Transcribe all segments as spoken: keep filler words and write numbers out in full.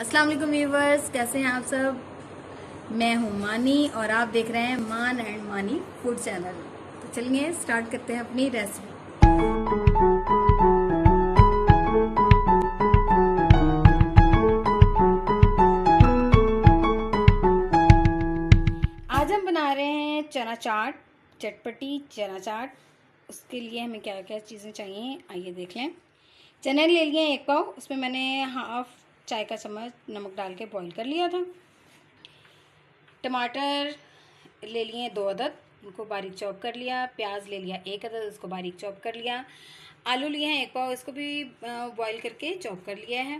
अस्सलाम वालेकुम व्यूवर्स, कैसे हैं आप सब। मैं हूं मानी और आप देख रहे हैं मान एंड मानी फूड चैनल। तो चलिए स्टार्ट करते हैं अपनी रेसिपी। आज हम बना रहे हैं चना चाट, चटपटी चना चाट। उसके लिए हमें क्या क्या चीज़ें चाहिए आइए देख लें। चने ले लिए एक पाव, उसमें मैंने हाफ चाय का चम्मच नमक डाल के बॉईल कर लिया था। टमाटर ले लिए दो अदद, उनको बारीक चॉप कर लिया। प्याज ले लिया एक अदद, उसको बारीक चॉप कर लिया। आलू लिए हैं एक पाव, इसको भी बॉईल करके चॉप कर लिया है।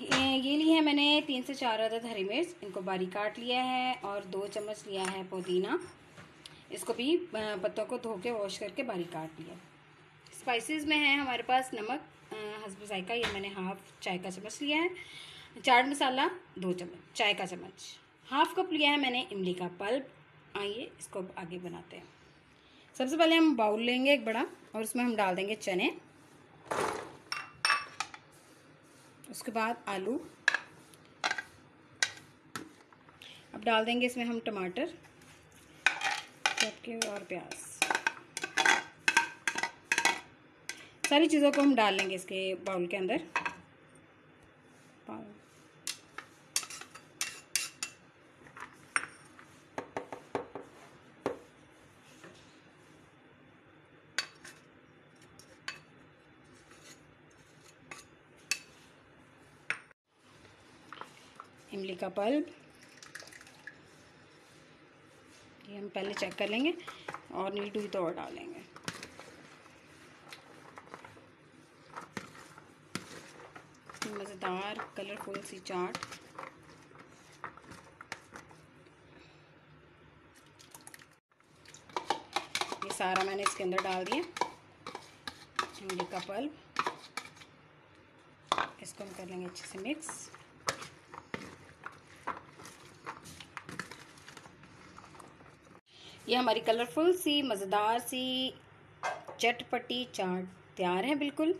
ये लिए है मैंने तीन से चार अदद हरी मिर्च, इनको बारीक काट लिया है। और दो चम्मच लिया है पुदीना, इसको भी पत्तों को धो के वॉश करके बारीक काट लिया। स्पाइसेस में है हमारे पास नमक हस्ब जायका, ये मैंने हाफ चाय का चम्मच लिया है। चाट मसाला दो चम्मच, चाय का चम्मच हाफ कप लिया है मैंने। इमली का पल्प, आइए इसको आगे बनाते हैं। सबसे पहले हम बाउल लेंगे एक बड़ा और उसमें हम डाल देंगे चने, उसके बाद आलू। अब डाल देंगे इसमें हम टमाटर और प्याज, सारी चीज़ों को हम डाल लेंगे इसके बाउल के अंदर। इमली का पल्प ये हम पहले चेक कर लेंगे और नीड हुई तो और डालेंगे। मज़ेदार कलरफुल सी चाट। ये सारा मैंने इसके अंदर डाल दिया, इमली का पल्प, इसको हम कर लेंगे अच्छे से मिक्स। ये हमारी कलरफुल सी मज़ेदार सी चटपटी चाट तैयार है बिल्कुल।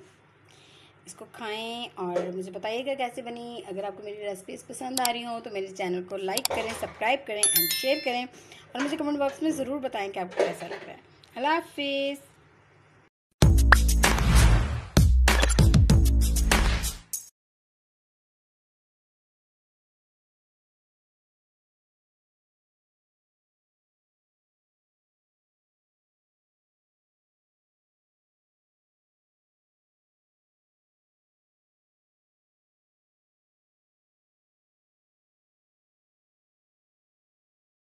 इसको खाएं और मुझे बताइएगा कैसे बनी। अगर आपको मेरी रेसिपीज़ पसंद आ रही हो तो मेरे चैनल को लाइक करें, सब्सक्राइब करें एंड शेयर करें। और मुझे कमेंट बॉक्स में ज़रूर बताएं कि आपको कैसा लग रहा है। अल्लाह हाफिज़।